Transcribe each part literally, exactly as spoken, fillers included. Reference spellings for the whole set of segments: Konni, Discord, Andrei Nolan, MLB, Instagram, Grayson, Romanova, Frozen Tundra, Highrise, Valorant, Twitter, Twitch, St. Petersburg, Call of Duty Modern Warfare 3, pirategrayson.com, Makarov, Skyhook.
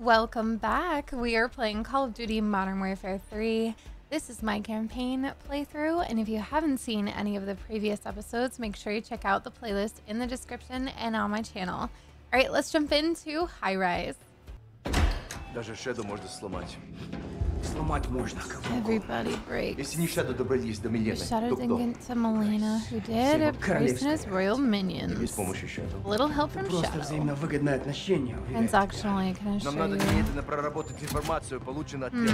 Welcome back. We are playing Call of Duty Modern Warfare three. This is my campaign playthrough, and if you haven't seen any of the previous episodes, make sure you check out the playlist in the description and on my channel. All right, let's jump into Highrise. Everybody breaks. The Shadow didn't get to Melina, who did a prisoner's royal minions. A little help from Shadow. Transactionally, I can assure you. Hmm.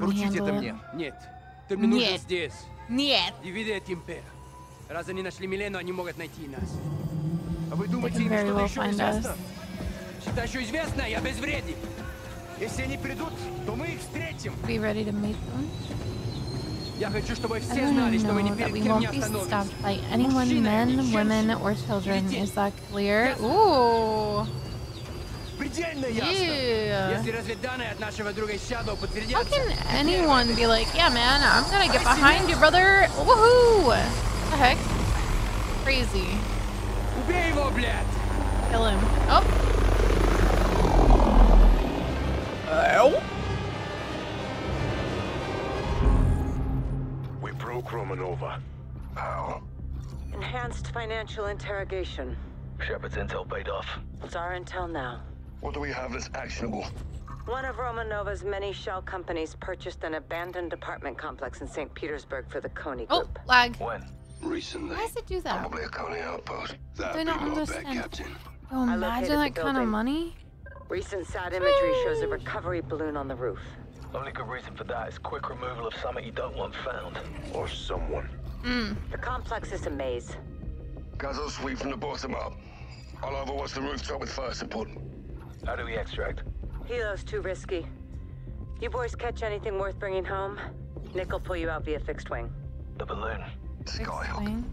I'm handling it. Нет. Нет. They can very well find us. Be ready to meet them. Everyone know that we won't be stopped by anyone, men, women, or children. Is that clear? Ooh! Yeah. How can anyone be like, yeah man, I'm gonna get behind you, brother? Woohoo! What the heck? Crazy. Kill him. Oh! We broke Romanova. How? Enhanced financial interrogation. Shepard's intel paid off. It's our intel now. What do we have that's actionable? One of Romanova's many shell companies purchased an abandoned apartment complex in Saint Petersburg for the Konni group. Oh, lag. When? Recently. Why does it do that? Probably a Konni outpost. That'd do be not understand. Bad, Captain. Oh, imagine that kind of money. Recent sad imagery shows a recovery balloon on the roof. Only good reason for that is quick removal of something you don't want found. Or someone. Mm. The complex is a maze. Guys, I'll sweep from the bottom up. I'll overwatch the rooftop with fire support. How do we extract? Helo's too risky. You boys catch anything worth bringing home? Nick will pull you out via fixed wing. The balloon. Skyhook.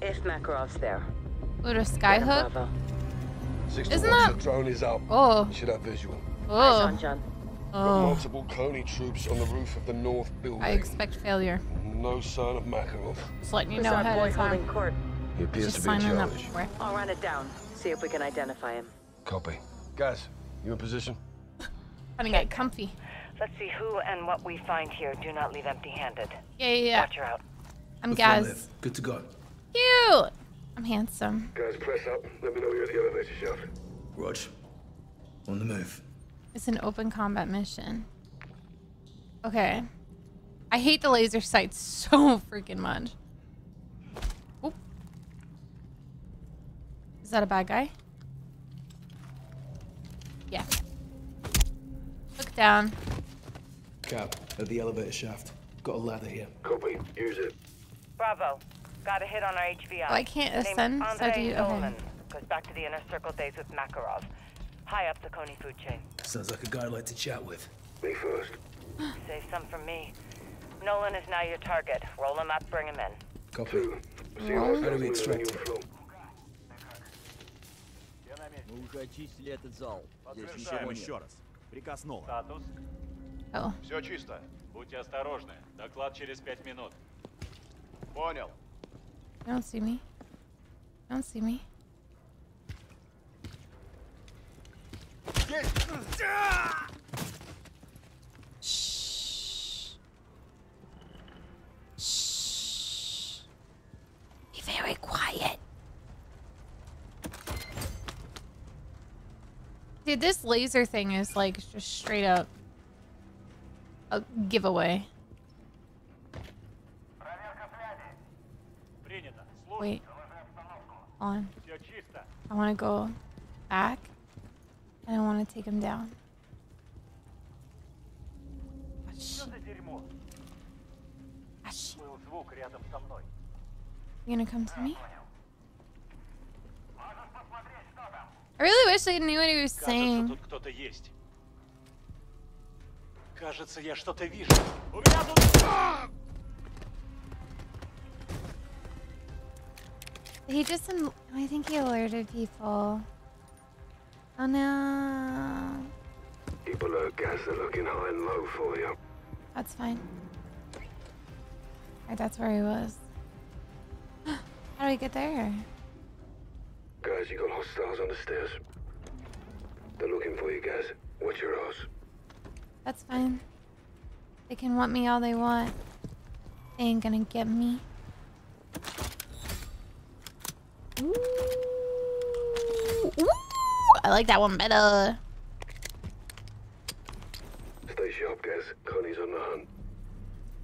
If Makarov's there. Would a Skyhook? Isn't that? Drone is up. Oh. Should have visual. Oh. Nice on, oh. Multiple Konni troops on the roof of the north building. I expect failure. No sign of Makarov. Just letting you know how to find court. He appears She's to be childish. I'll run it down. See if we can identify him. Copy. Guys, you in position? I mean, get comfy. Let's see who and what we find here. Do not leave empty-handed. Yeah, yeah, yeah. Watch her out. I'm Gaz. Good to go. Cute. I'm handsome. Guys, press up. Let me know you're at the elevator shaft. Roger. On the move. It's an open combat mission. Okay. I hate the laser sights so freaking much. Oh. Is that a bad guy? Yeah. Look down. Cap, at the elevator shaft. Got a ladder here. Copy. Use it. Bravo. Got a hit on our H V I. Oh, I can't ascend. Named Andrei Nolan. Goes back to the inner circle days with Makarov. High up the Konni food chain. Sounds like a guy I'd like to chat with. Me first. Save some for me. Nolan is now your target. Roll him up, bring him in. Copy. How do we extract him? Oh. Все чисто. Будьте осторожны. Доклад через пять минут. Понял. Don't see me. Don't see me. Shh. Shh. Be very quiet. Dude, this laser thing is like just straight up a giveaway. Wait. Hold on. I want to go back. And I want to take him down. Ashi. You gonna come to me? I really wish I knew what he was saying. He just, I think he alerted people. Oh no. People are gas are looking high and low for you. That's fine. Alright, that's where he was. How do we get there? Guys, you got hostiles on the stairs. They're looking for you guys. What's your house? That's fine. They can want me all they want. They ain't gonna get me. Ooh. Ooh. I like that one better. Stay sharp, guys. Connie's on the hunt.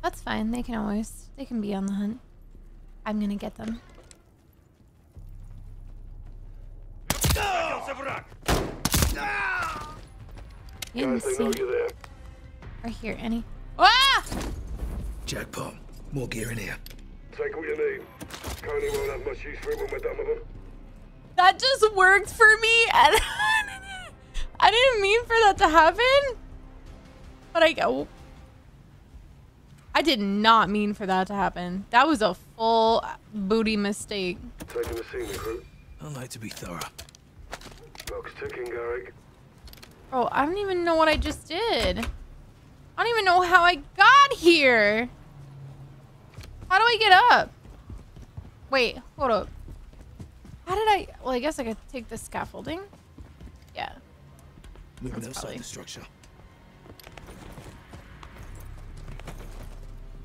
That's fine. They can always. They can be on the hunt. I'm gonna get them. You didn't see it. Or hear any. Ah! Jackpot. More gear in here. Take what you need. Konni won't have much use for it when we're done with him. That just worked for me, and I didn't mean for that to happen. But I go. I did not mean for that to happen. That was a full booty mistake. Taking the scene, recruit. I like to be thorough. Clock's ticking, Garrick. Oh, I don't even know what I just did. I don't even know how I got here. How do I get up? Wait, hold up. How did I? Well, I guess I could take the scaffolding. Yeah. Moving outside the structure.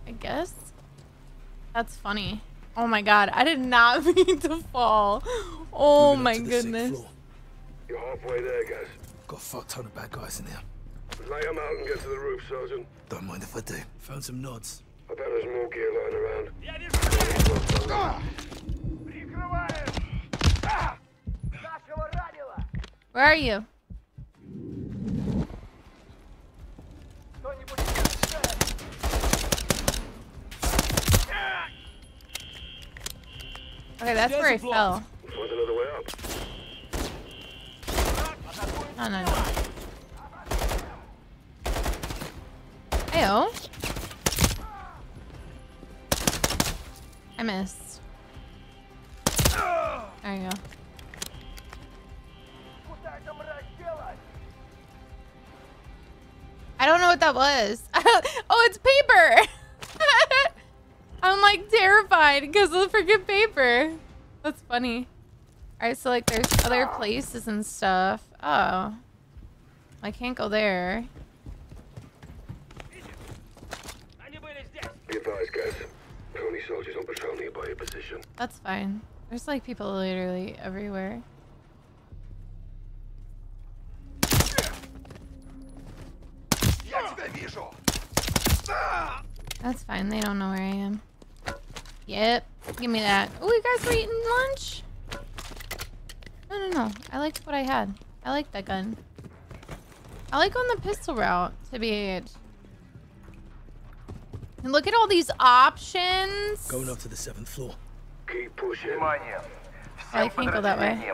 I guess. That's funny. Oh my god, I did not mean to fall. Oh my goodness. You're halfway there, guys. Got a fuck ton of bad guys in here. Lay them out and get to the roof, Sergeant. Don't mind if I do. Found some nods. I bet there's more gear lying around. Yeah, there's ah. Ah. Where are you? Okay, that's where I fell. Find another way up. No, no, no. Hey-oh. I missed. There you go. I don't know what that was. Oh, it's paper! I'm like terrified because of the freaking paper. That's funny. Alright, so like there's other places and stuff. Oh. I can't go there. Be advised, guys. Konni soldiers on patrol nearby your position. That's fine. There's like people literally everywhere. That's fine. They don't know where I am. Yep. Give me that. Oh, you guys were eating lunch? No, no, no. I liked what I had. I like that gun. I like going the pistol route, to be it. And look at all these options. Going up to the seventh floor. Keep pushing. Oh, I can't go that way.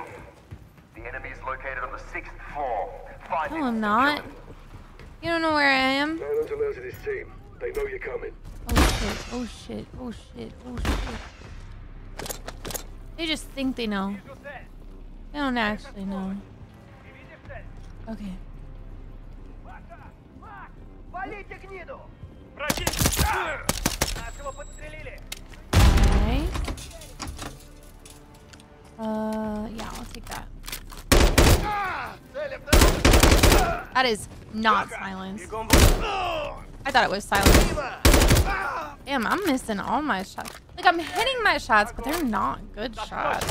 The enemy is located on the sixth floor. Find no, I'm not. You don't know where I am. No one's allowed to this team. They know you're coming. Oh shit, oh shit, oh shit, oh shit. They just think they know. They don't actually know. Okay. Okay. Uh, yeah, I'll take that. That is not silence. I thought it was silence. Damn, I'm missing all my shots. Like, I'm hitting my shots, but they're not good shots.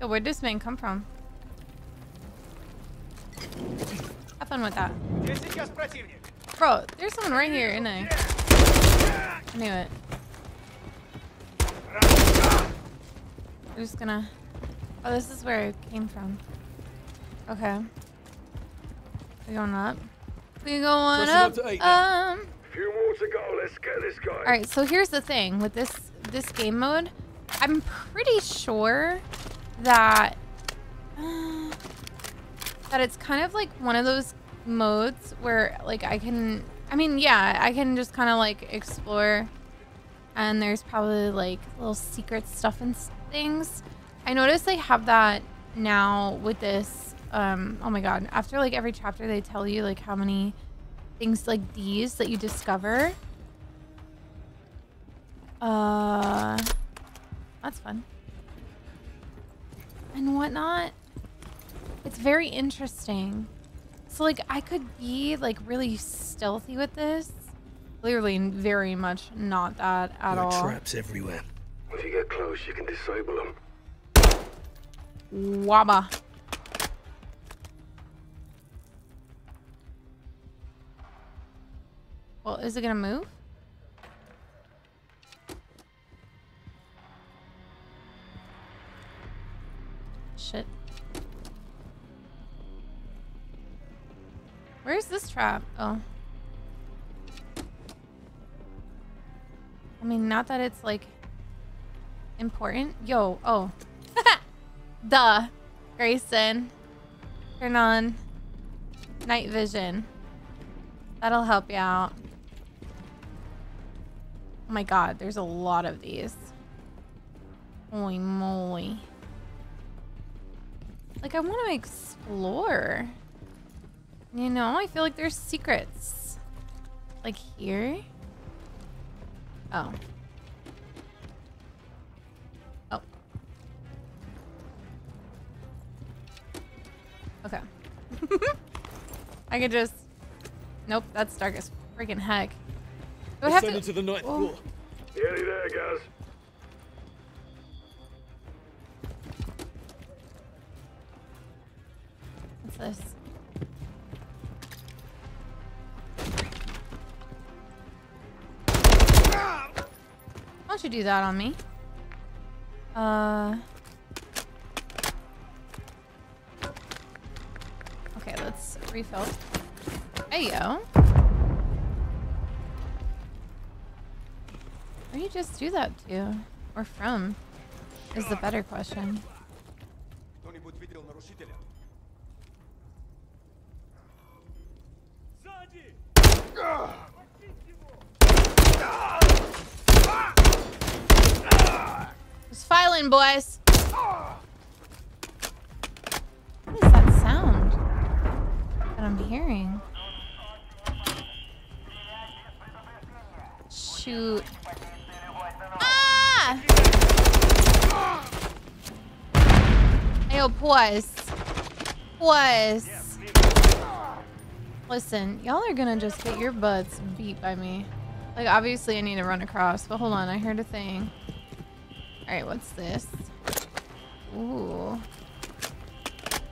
Yo, where'd this man come from? Have fun with that. Bro, there's someone right here, isn't there? I knew it. I'm just gonna... Oh, this is where it came from. Okay. We're going up. We're going up. Um. Few more to go. Let's get this guy. All right. So here's the thing with this this game mode. I'm pretty sure that uh, that it's kind of like one of those modes where like I can. I mean, yeah, I can just kind of like explore, and there's probably like little secret stuff and things. I noticed they have that now with this. Um, oh my god, after like every chapter they tell you like how many things like these that you discover. Uh, that's fun. and whatnot. It's very interesting. So like I could be like really stealthy with this. Clearly very much not that at all. There are traps everywhere. If you get close, you can disable them. Wabba. Well, is it gonna move? Shit. Where's this trap? Oh. I mean, not that it's like important. Yo, oh. Duh. Grayson. Turn on night vision. That'll help you out. Oh my god, there's a lot of these. Holy moly. Like, I want to explore. You know, I feel like there's secrets. Like here? Oh. Oh. Okay. I could just... Nope, that's dark as freaking heck. Do I have to... into the ninth floor. Nearly there, guys. What's this? Why don't you do that on me? Uh... Okay, let's refill. Hey, yo. Where you just do that to? Or from? Is the better question. It's filing, boys. What is that sound that I'm hearing? Shoot. Ah! Ayo, boys. Boys. Listen, y'all are gonna just get your butts beat by me. Like, obviously I need to run across, but hold on, I heard a thing. Alright, what's this? Ooh.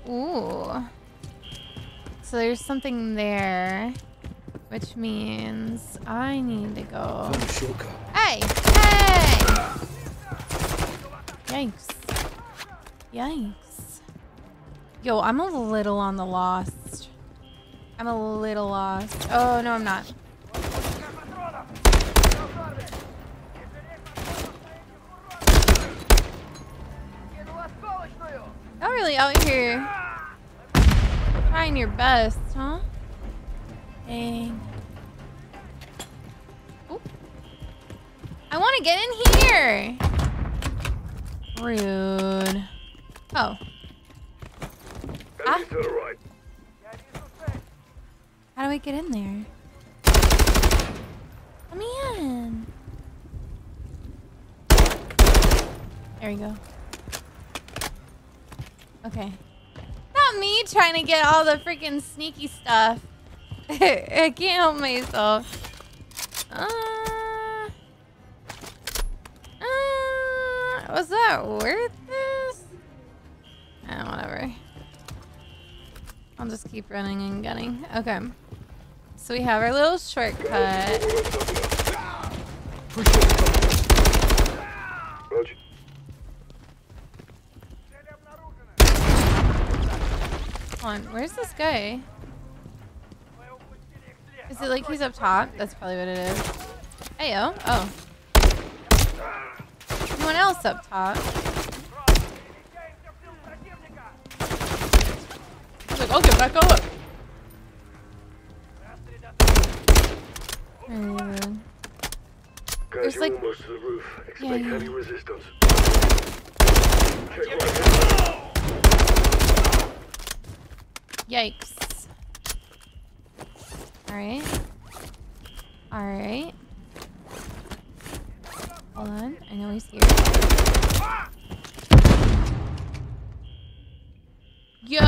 Ooh. So there's something there. Which means I need to go. Hey! Hey! Yikes. Yikes. Yo, I'm a little on the lost. I'm a little lost. Oh, no, I'm not. Y'all really out here trying your best, huh? Dang. Ooh. I want to get in here. Rude. Oh. Ah. How do I get in there? Let me in. There we go. Okay. Not me trying to get all the freaking sneaky stuff. I can't help myself. Uh, uh, was that worth this? Eh, whatever. I'll just keep running and gunning. Okay. So we have our little shortcut. Come on, where's this guy? Is it like he's up top? That's probably what it is. Ayo. Oh. Someone else up top. He's like, okay, back up. And there's like... Yeah, yeah. Yikes. Alright. Alright. Hold on. I know he's here. Yo!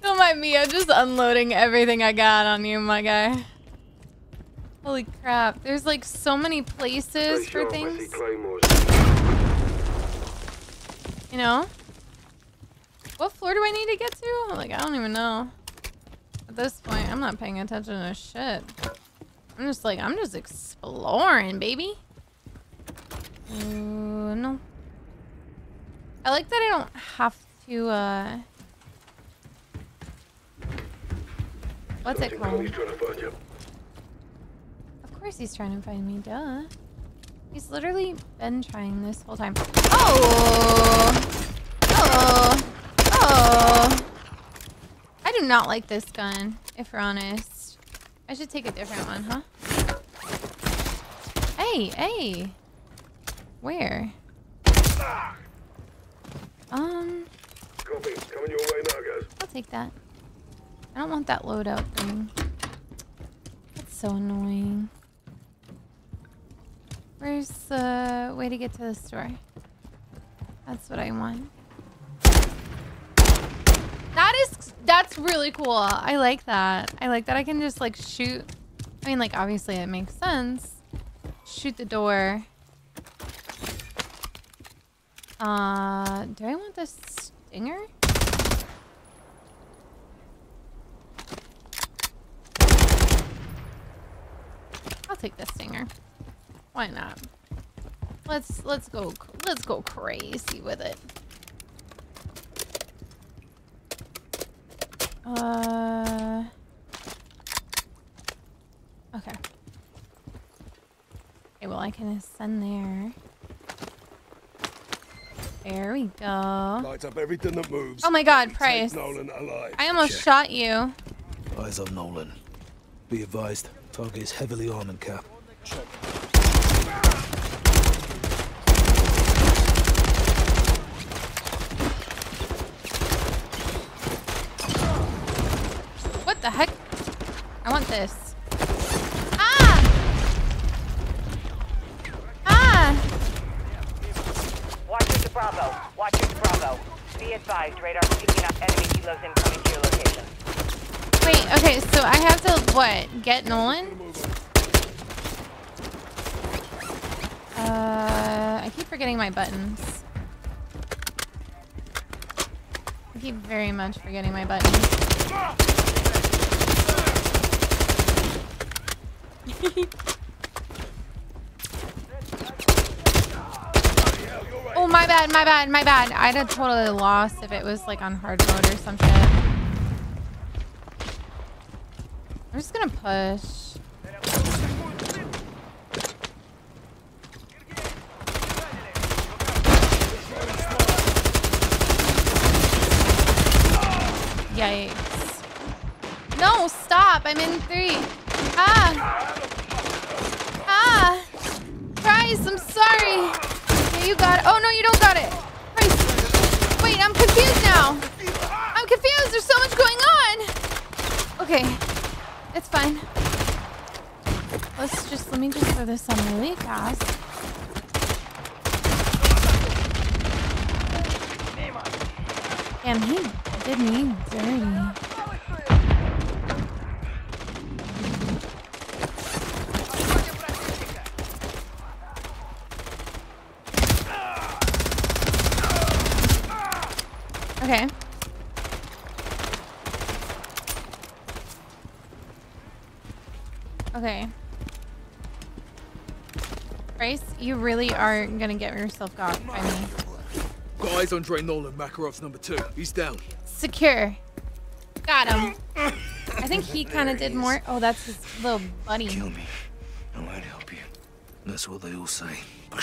Don't mind me, I'm just unloading everything I got on you, my guy. Holy crap, there's like so many places for things. You know? What floor do I need to get to? Like, I don't even know. At this point, I'm not paying attention to shit. I'm just like, I'm just exploring, baby. Ooh, no. I like that I don't have to, uh... what's it called? Of course he's trying to find me, duh. He's literally been trying this whole time. Oh! Oh! Oh! I do not like this gun, if we're honest. I should take a different one, huh? Hey, hey! Where? Um... Copy. Coming your way now, guys. I'll take that. I don't want that loadout thing. That's so annoying. Where's the way to get to the store? That's what I want. That is, that's really cool. I like that. I like that I can just like shoot. I mean, like, obviously it makes sense. Shoot the door. Uh, do I want the stinger? I'll take the stinger. Why not? Let's let's go let's go crazy with it. Uh. Okay. Okay. Well, I can ascend there. There we go. Light up everything that moves. Oh my God, Price! Nolan alive. I almost Check. shot you. Eyes on Nolan. Be advised, target is heavily armed and capped. Check. The heck? I want this. Ah! Ah! Watching to Bravo. Watching to Bravo. Be advised, radar picking up enemy kilos incoming to your location. Wait, okay, so I have to, what, get Nolan? Uh, I keep forgetting my buttons. I keep very much forgetting my buttons. Oh, my bad, my bad, my bad. I'd have totally lost if it was like on hard mode or some shit. I'm just gonna push. Yikes. No, stop. I'm in three. Ah! Ah! Christ, I'm sorry! Yeah, you got it. Oh, no, you don't got it! Christ. Wait, I'm confused now! I'm confused! There's so much going on! Okay. It's fine. Let's just... Let me just throw this on really fast. Damn, he did me dirty. Okay. Okay. Grace, you really are gonna get yourself got by me. Got eyes on Andrei Nolan, Makarov's number two. He's down. Secure. Got him. I think he kind of did more. Oh, that's his little buddy. Kill me. I won't help you. That's what they all say. I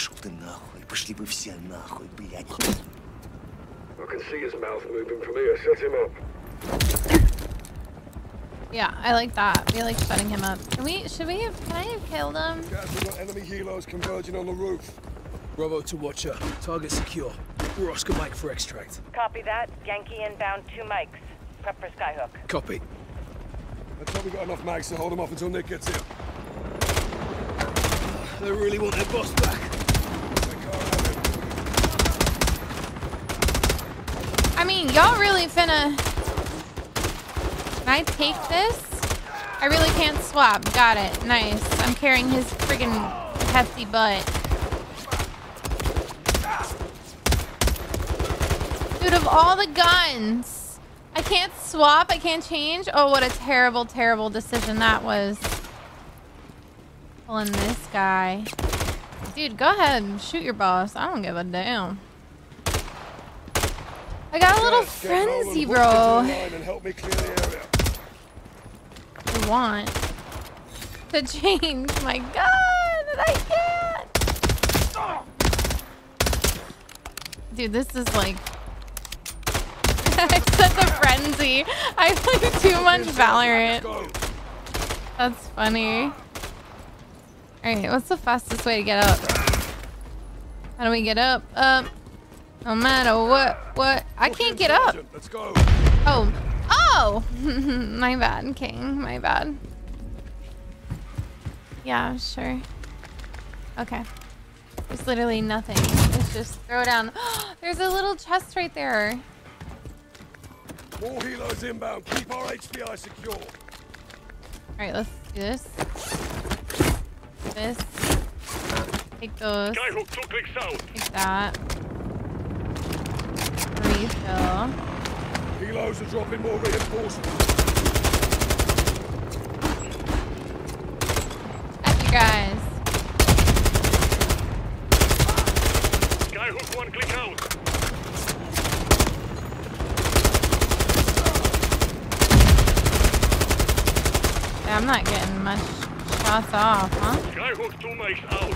can see his mouth moving from here. Shut him up. Yeah, I like that. We like shutting him up. Can we? Should we have? Can I have killed him? Guys, we've got enemy helos converging on the roof. Bravo to Watcher. Target secure. We're Oscar Mike for extract. Copy that. Yankee inbound. Two mics. Prep for Skyhook. Copy. I thought we got enough mics to hold him off until Nick gets here. They really want their boss back. They can't have it. I mean, y'all really finna... Can I take this? I really can't swap. Got it. Nice. I'm carrying his friggin' hefty butt. Dude, of all the guns, I can't swap. I can't change. Oh, what a terrible, terrible decision that was. Pulling this guy. Dude, go ahead and shoot your boss. I don't give a damn. I got a little frenzy, bro. Want to change my gun and I can't. Dude, this is like such a frenzy. I play too much Valorant. That's funny. Alright, what's the fastest way to get up? How do we get up? Up. No matter what, what? I can't get up. Let's go. Oh. Oh! My bad, King. My bad. Yeah, sure. Okay. There's literally nothing. Let's just throw down. There's a little chest right there. More helos inbound. Keep our H P I secure. Alright, let's do this. This. Take those. Take that. Refill. Helos are dropping more reinforcements. F you guys. Skyhook one click out. Yeah, I'm not getting much shots off, huh? Skyhook two makes out.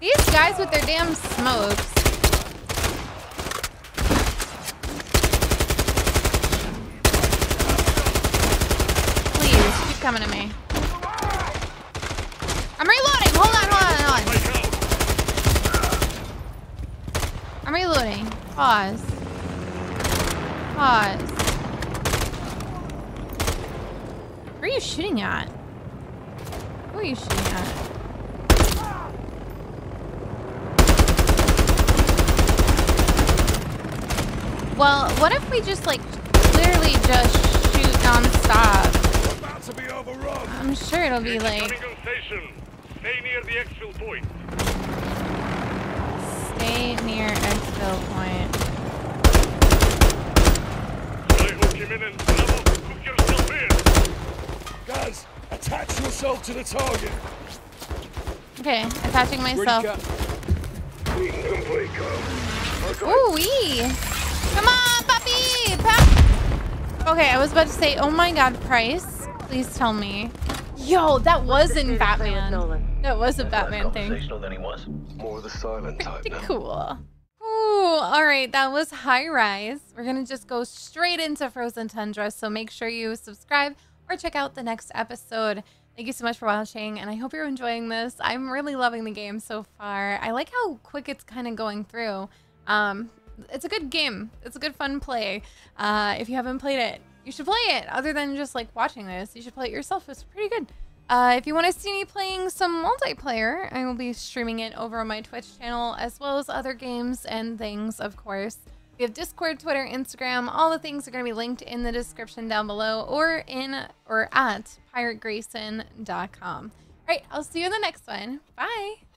These guys with their damn smokes. Please, keep coming to me. I'm reloading. Hold on, hold on, hold on. I'm reloading. Pause. Pause. Where are you shooting at? Who are you shooting at? Well, what if we just, like, literally just shoot nonstop? I'm sure it'll be, like... Stay near the exfil point. Stay near exfil point. Guys, attach yourself to the target. Okay, attaching myself. Ooh-wee! Come on, puppy! Pop. Okay, I was about to say, oh my god, Price, please tell me. Yo, that was in Batman. That was a Batman thing. Pretty cool. Ooh, alright, that was Highrise. We're gonna just go straight into Frozen Tundra, so make sure you subscribe or check out the next episode. Thank you so much for watching, and I hope you're enjoying this. I'm really loving the game so far. I like how quick it's kind of going through. Um... It's a good game. It's a good fun play. Uh, if you haven't played it, you should play it. Other than just like watching this, you should play it yourself. It's pretty good. Uh, if you want to see me playing some multiplayer, I will be streaming it over on my Twitch channel, as well as other games and things, of course. We have Discord, Twitter, Instagram. All the things are going to be linked in the description down below, or in or at pirate grayson dot com. All right, I'll see you in the next one. Bye.